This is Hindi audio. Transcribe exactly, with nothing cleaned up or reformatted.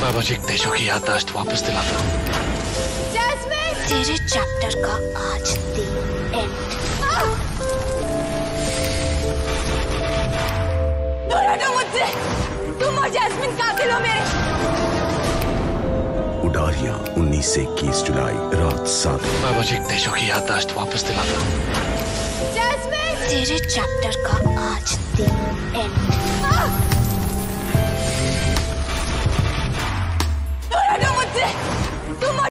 magic देखो कि याददाश्त वापस दिला दो। जैस्मिन, तेरे चैप्टर का आज दिन एंड। दूर हटो मुझसे, तुम और जैस्मिन कातिल हो मेरे। उड़ारिया उन्नीस से इक्कीस जुलाई रात सात। magic देखो कि याददाश्त वापस दिला दो। जैस्मिन, तेरे चैप्टर का आज दिन एंड।